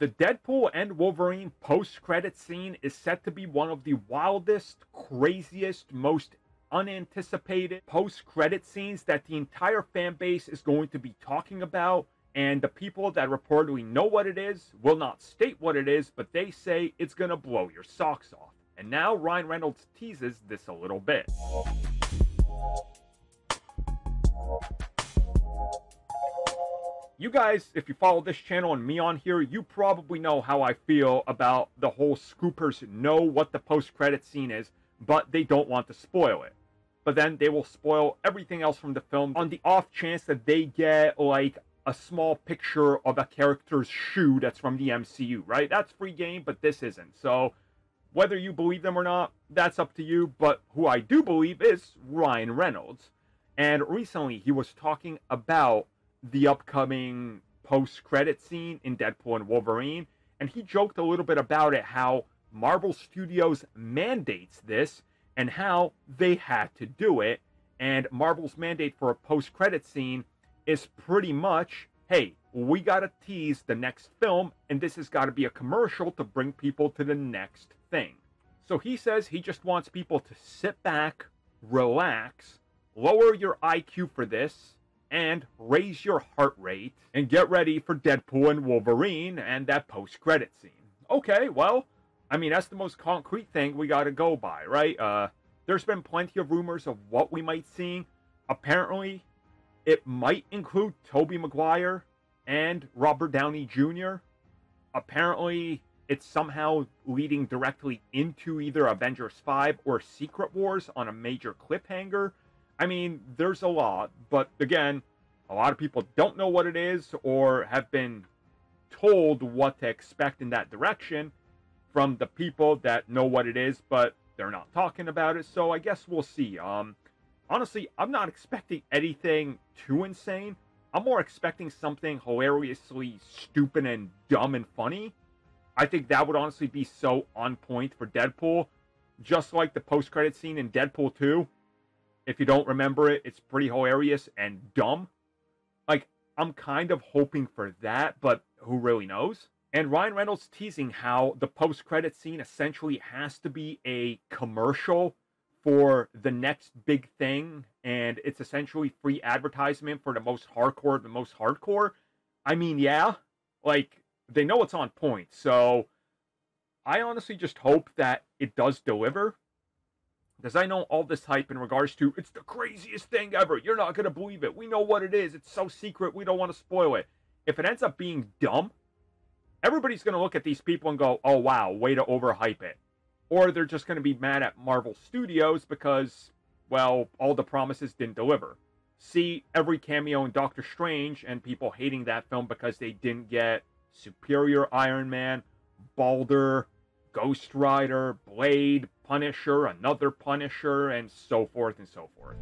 The Deadpool and Wolverine post-credit scene is set to be one of the wildest, craziest, most unanticipated post-credit scenes that the entire fan base is going to be talking about, and the people that reportedly know what it is will not state what it is, but they say it's gonna blow your socks off. And now Ryan Reynolds teases this a little bit. You guys, if you follow this channel and me on here, you probably know how I feel about the whole scoopers know what the post-credit scene is, but they don't want to spoil it. But then they will spoil everything else from the film on the off chance that they get, like, a small picture of a character's shoe that's from the MCU, right? That's free game, but this isn't. So, whether you believe them or not, that's up to you. But who I do believe is Ryan Reynolds. And recently, he was talking about the upcoming post-credit scene in Deadpool and Wolverine, and he joked a little bit about it, how Marvel Studios mandates this and how they had to do it. And Marvel's mandate for a post-credit scene is pretty much, hey, we gotta tease the next film, and this has got to be a commercial to bring people to the next thing. So he says he just wants people to sit back, relax, lower your IQ for this, and raise your heart rate, and get ready for Deadpool and Wolverine and that post-credit scene. Okay, well, I mean, that's the most concrete thing we gotta go by, right? There's been plenty of rumors of what we might see. Apparently, it might include Tobey Maguire and Robert Downey Jr. Apparently, it's somehow leading directly into either Avengers 5 or Secret Wars on a major cliffhanger. I mean, there's a lot, but again, a lot of people don't know what it is or have been told what to expect in that direction from the people that know what it is, but they're not talking about it, so I guess we'll see. Honestly, I'm not expecting anything too insane. I'm more expecting something hilariously stupid and dumb and funny. I think that would honestly be so on point for Deadpool, just like the post-credit scene in Deadpool 2. If you don't remember it, it's pretty hilarious and dumb. Like, I'm kind of hoping for that, but who really knows? And Ryan Reynolds teasing how the post-credit scene essentially has to be a commercial for the next big thing, and it's essentially free advertisement for the most hardcore of the most hardcore. I mean, yeah, like, they know it's on point, so I honestly just hope that it does deliver. Because I know all this hype in regards to, it's the craziest thing ever, you're not going to believe it, we know what it is, it's so secret, we don't want to spoil it. If it ends up being dumb, everybody's going to look at these people and go, oh wow, way to overhype it. Or they're just going to be mad at Marvel Studios because, well, all the promises didn't deliver. See every cameo in Doctor Strange and people hating that film because they didn't get Superior Iron Man, Balder, Ghost Rider, Blade, Punisher, another Punisher, and so forth and so forth.